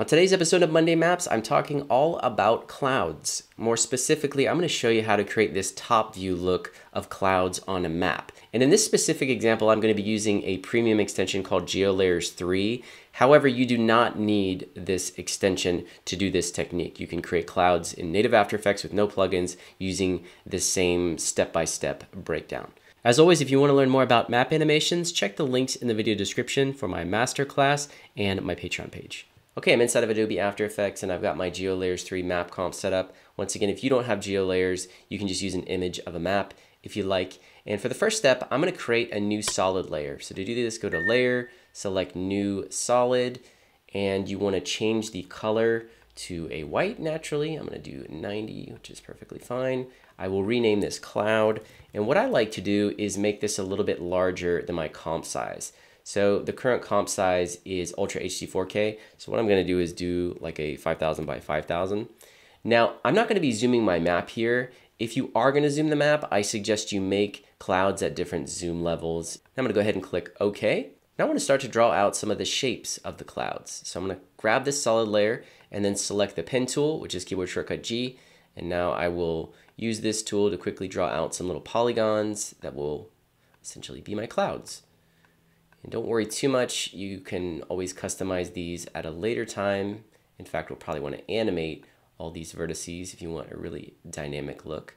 On today's episode of Monday Maps, I'm talking all about clouds. More specifically, I'm going to show you how to create this top view look of clouds on a map. And in this specific example, I'm going to be using a premium extension called GEOlayers 3. However, you do not need this extension to do this technique. You can create clouds in native After Effects with no plugins using the same step-by-step breakdown. As always, if you want to learn more about map animations, check the links in the video description for my masterclass and my Patreon page. Okay, I'm inside of Adobe After Effects and I've got my GeoLayers 3 map comp set up. Once again, if you don't have GeoLayers, you can just use an image of a map if you like. And for the first step, I'm going to create a new solid layer. So to do this, go to Layer, select New Solid, and you want to change the color to a white naturally. I'm going to do 90, which is perfectly fine. I will rename this cloud. And what I like to do is make this a little bit larger than my comp size. So the current comp size is Ultra HD 4K. So what I'm going to do is do like a 5,000 by 5,000. Now, I'm not going to be zooming my map here. If you are going to zoom the map, I suggest you make clouds at different zoom levels. I'm going to go ahead and click OK. Now I want to start to draw out some of the shapes of the clouds. So I'm going to grab this solid layer and then select the pen tool, which is keyboard shortcut G. And now I will use this tool to quickly draw out some little polygons that will essentially be my clouds. And don't worry too much. You can always customize these at a later time. In fact, we'll probably want to animate all these vertices if you want a really dynamic look.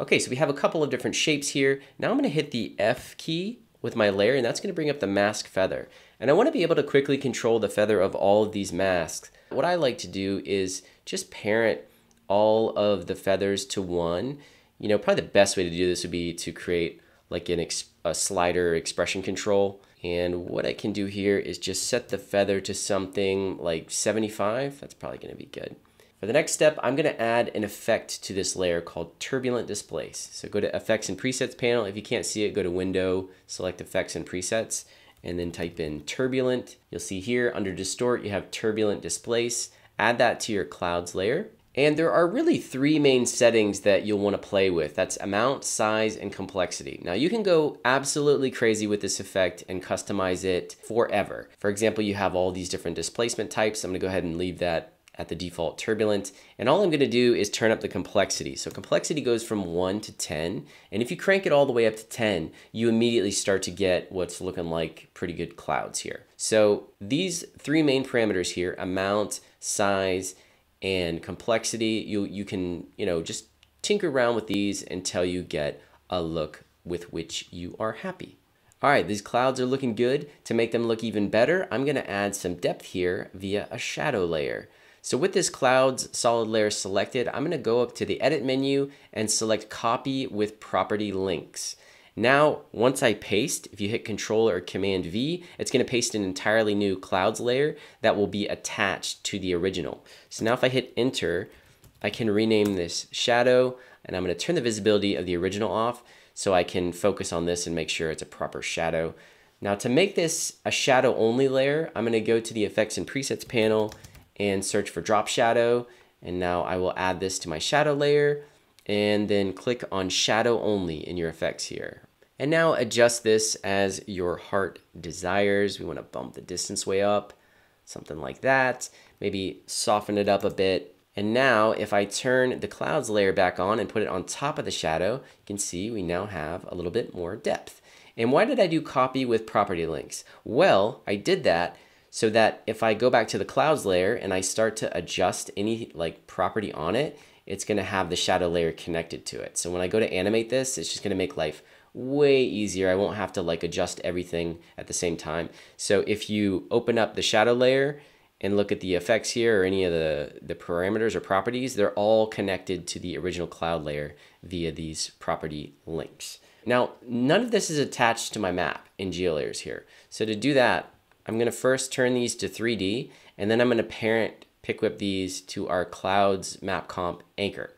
Okay, so we have a couple of different shapes here. Now I'm going to hit the F key with my layer, and that's going to bring up the mask feather. And I want to be able to quickly control the feather of all of these masks. What I like to do is just parent all of the feathers to one. You know, probably the best way to do this would be to create like a slider expression control. And what I can do here is just set the feather to something like 75. That's probably going to be good. For the next step, I'm going to add an effect to this layer called Turbulent Displace. So go to Effects and Presets panel. If you can't see it, go to Window, select Effects and Presets, and then type in Turbulent. You'll see here under Distort, you have Turbulent Displace. Add that to your Clouds layer. And there are really three main settings that you'll want to play with. That's amount, size, and complexity. Now you can go absolutely crazy with this effect and customize it forever. For example, you have all these different displacement types. I'm going to go ahead and leave that at the default turbulent. And all I'm going to do is turn up the complexity. So complexity goes from 1 to 10. And if you crank it all the way up to 10, you immediately start to get what's looking like pretty good clouds here. So these three main parameters here, amount, size, and complexity, you can, you know, just tinker around with these until you get a look with which you are happy. All right, these clouds are looking good. To make them look even better, I'm going to add some depth here via a shadow layer. So with this clouds solid layer selected, I'm going to go up to the edit menu and select copy with property links. Now, once I paste, if you hit Control or Command V, it's going to paste an entirely new clouds layer that will be attached to the original. So now if I hit Enter, I can rename this shadow, and I'm going to turn the visibility of the original off so I can focus on this and make sure it's a proper shadow. Now to make this a shadow only layer, I'm going to go to the Effects and Presets panel and search for Drop Shadow. And now I will add this to my shadow layer and then click on Shadow Only in your effects here. And now adjust this as your heart desires. We want to bump the distance way up, something like that. Maybe soften it up a bit. And now if I turn the clouds layer back on and put it on top of the shadow, you can see we now have a little bit more depth. And why did I do copy with property links? Well, I did that so that if I go back to the clouds layer and I start to adjust any like property on it, it's going to have the shadow layer connected to it. So when I go to animate this, it's just going to make life way easier. I won't have to like adjust everything at the same time. So if you open up the shadow layer and look at the effects here or any of the parameters or properties, they're all connected to the original cloud layer via these property links. Now, none of this is attached to my map in GeoLayers here. So to do that, I'm going to first turn these to 3D, and then I'm going to pick whip these to our clouds map comp anchor.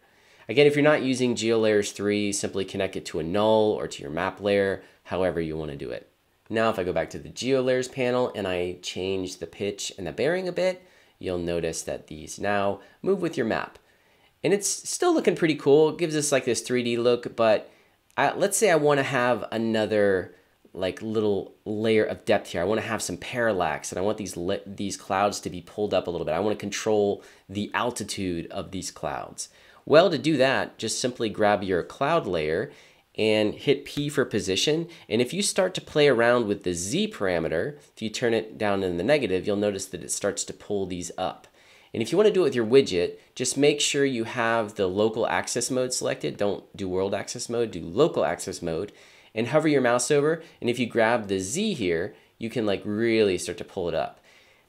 Again, if you're not using GeoLayers 3, simply connect it to a null or to your map layer, however you want to do it. Now, if I go back to the GeoLayers panel and I change the pitch and the bearing a bit, you'll notice that these now move with your map. And it's still looking pretty cool. It gives us like this 3D look, but let's say I want to have another like little layer of depth here. I want to have some parallax, and I want these clouds to be pulled up a little bit. I want to control the altitude of these clouds. Well, to do that, just simply grab your cloud layer and hit P for position. And if you start to play around with the Z parameter, if you turn it down in the negative, you'll notice that it starts to pull these up. And if you want to do it with your widget, just make sure you have the local axis mode selected. Don't do world axis mode, do local axis mode, and hover your mouse over. And if you grab the Z here, you can like really start to pull it up.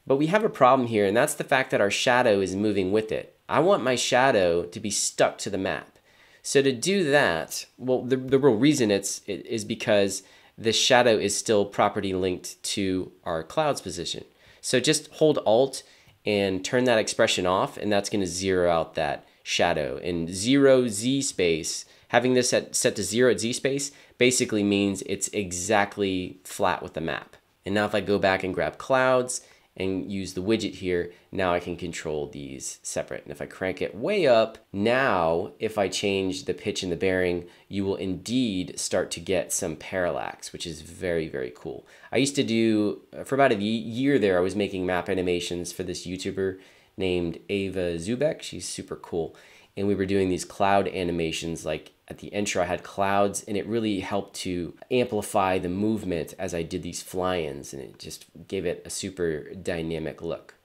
But we have a problem here, and that's the fact that our shadow is moving with it. I want my shadow to be stuck to the map. So to do that, well, the real reason is because the shadow is still property linked to our cloud's position. So just hold Alt and turn that expression off, and that's going to zero out that shadow. And zero Z space, having this set to zero at Z space, basically means it's exactly flat with the map. And now if I go back and grab clouds and use the widget here, now I can control these separate. And if I crank it way up, now if I change the pitch and the bearing, you will indeed start to get some parallax, which is very, very cool. I used to do, for about a year there, I was making map animations for this YouTuber named Ava Zubek. She's super cool. And we were doing these cloud animations. Like at the intro, I had clouds, and it really helped to amplify the movement as I did these fly-ins, and it just gave it a super dynamic look.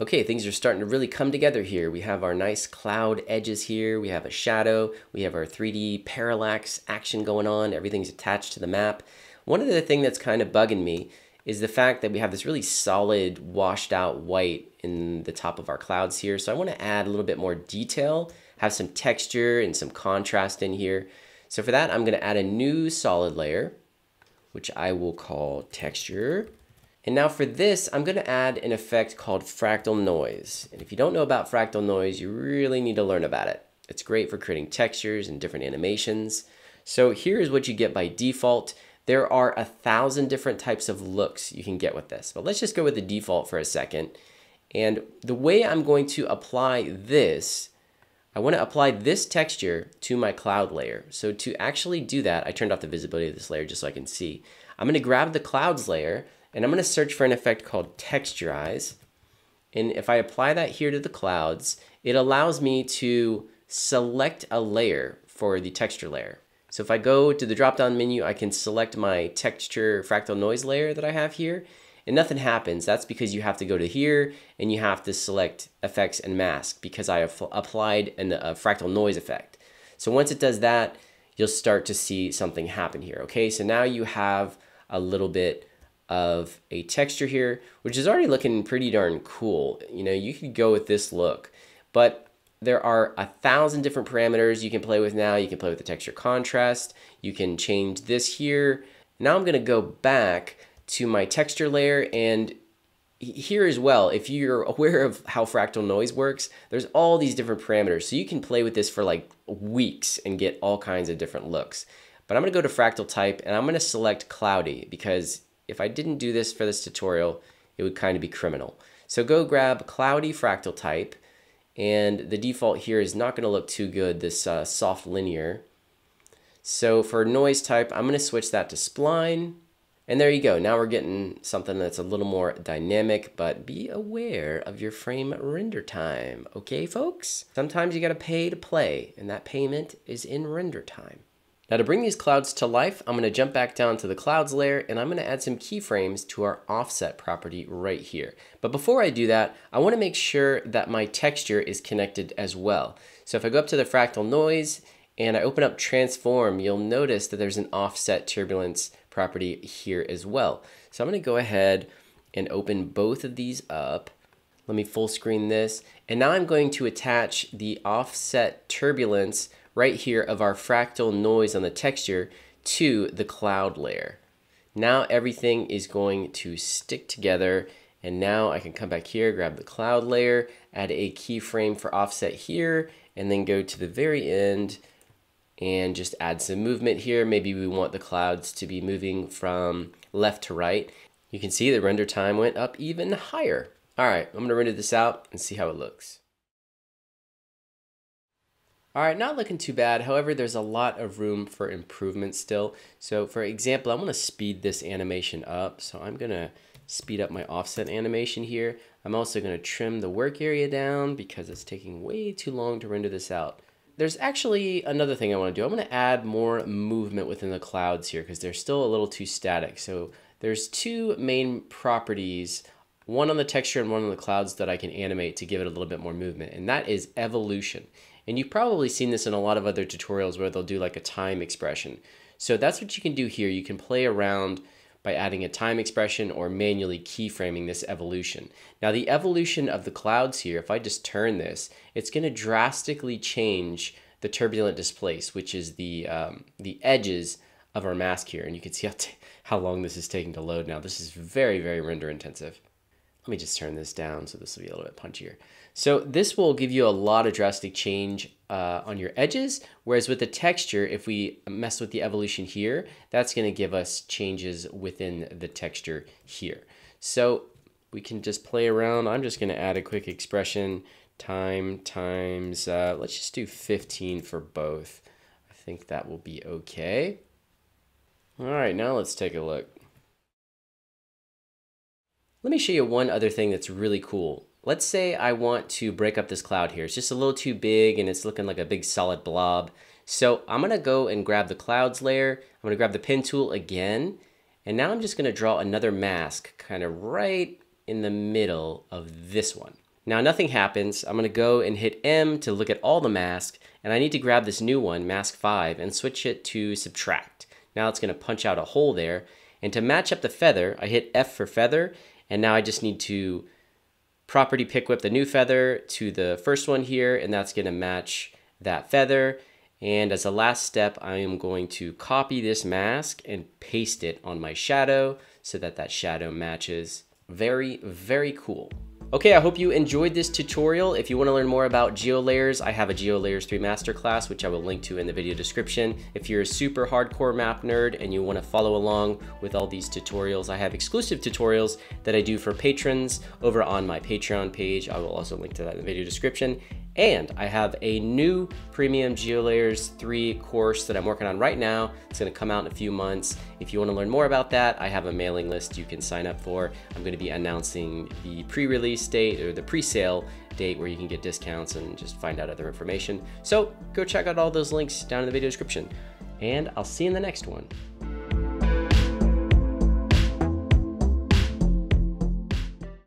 Okay, things are starting to really come together here. We have our nice cloud edges here. We have a shadow. We have our 3D parallax action going on. Everything's attached to the map. One other thing that's kind of bugging me is the fact that we have this really solid, washed out white in the top of our clouds here. So I want to add a little bit more detail, have some texture and some contrast in here. So for that, I'm going to add a new solid layer, which I will call texture. And now for this, I'm going to add an effect called fractal noise. And if you don't know about fractal noise, you really need to learn about it. It's great for creating textures and different animations. So here's what you get by default. There are 1,000 different types of looks you can get with this, but let's just go with the default for a second. And the way I'm going to apply this, I want to apply this texture to my cloud layer. So to actually do that, I turned off the visibility of this layer just so I can see. I'm going to grab the clouds layer, and I'm going to search for an effect called texturize. And if I apply that here to the clouds, it allows me to select a layer for the texture layer. So if I go to the drop-down menu, I can select my texture fractal noise layer that I have here, and nothing happens. That's because you have to go to here and you have to select effects and mask, because I have applied a fractal noise effect. So once it does that, you'll start to see something happen here. Okay, so now you have a little bit of a texture here, which is already looking pretty darn cool. You know, you could go with this look, but there are 1,000 different parameters you can play with now. You can play with the texture contrast. You can change this here. Now I'm going to go back to my texture layer, and here as well, if you're aware of how fractal noise works, there's all these different parameters. So you can play with this for like weeks and get all kinds of different looks. But I'm going to go to fractal type, and I'm going to select cloudy, because if I didn't do this for this tutorial, it would kind of be criminal. So go grab cloudy fractal type. And the default here is not going to look too good, this soft linear. So for noise type, I'm going to switch that to spline. And there you go. Now we're getting something that's a little more dynamic, but be aware of your frame render time. Okay, folks? Sometimes you got to pay to play, and that payment is in render time. Now to bring these clouds to life, I'm going to jump back down to the clouds layer, and I'm going to add some keyframes to our offset property right here. But before I do that, I want to make sure that my texture is connected as well. So if I go up to the fractal noise and I open up transform, you'll notice that there's an offset turbulence property here as well. So I'm going to go ahead and open both of these up. Let me full screen this. And now I'm going to attach the offset turbulence right here of our fractal noise on the texture to the cloud layer. Now everything is going to stick together, and now I can come back here, grab the cloud layer, add a keyframe for offset here, and then go to the very end and just add some movement here. Maybe we want the clouds to be moving from left to right. You can see the render time went up even higher. All right, I'm gonna render this out and see how it looks. All right, not looking too bad. However, there's a lot of room for improvement still. So for example, I want to speed this animation up. So I'm going to speed up my offset animation here. I'm also going to trim the work area down because it's taking way too long to render this out. There's actually another thing I want to do. I'm going to add more movement within the clouds here because they're still a little too static. So there's two main properties, one on the texture and one on the clouds, that I can animate to give it a little bit more movement, and that is evolution. And you've probably seen this in a lot of other tutorials where they'll do like a time expression. So that's what you can do here. You can play around by adding a time expression or manually keyframing this evolution. Now the evolution of the clouds here, if I just turn this, it's going to drastically change the turbulent displace, which is the edges of our mask here. And you can see how long this is taking to load now. This is very, very render intensive. Let me just turn this down so this will be a little bit punchier. So this will give you a lot of drastic change on your edges, whereas with the texture, if we mess with the evolution here, that's going to give us changes within the texture here. So we can just play around. I'm just going to add a quick expression, time times, let's just do 15 for both. I think that will be okay. All right, now let's take a look. Let me show you one other thing that's really cool. Let's say I want to break up this cloud here. It's just a little too big and it's looking like a big solid blob. So I'm gonna go and grab the clouds layer. I'm gonna grab the pen tool again. And now I'm just gonna draw another mask kind of right in the middle of this one. Now nothing happens. I'm gonna go and hit M to look at all the masks. And I need to grab this new one, mask 5, and switch it to subtract. Now it's gonna punch out a hole there. And to match up the feather, I hit F for feather. And now I just need to property pick whip the new feather to the first one here, and that's gonna match that feather. And as a last step, I am going to copy this mask and paste it on my shadow so that that shadow matches. Very, very cool. Okay, I hope you enjoyed this tutorial. If you want to learn more about GeoLayers, I have a GeoLayers 3 masterclass, which I will link to in the video description. If you're a super hardcore map nerd and you want to follow along with all these tutorials, I have exclusive tutorials that I do for patrons over on my Patreon page. I will also link to that in the video description. And I have a new premium GeoLayers 3 course that I'm working on right now. It's going to come out in a few months. If you want to learn more about that, I have a mailing list you can sign up for. I'm going to be announcing the pre-release date or the pre-sale date where you can get discounts and just find out other information. So go check out all those links down in the video description. And I'll see you in the next one.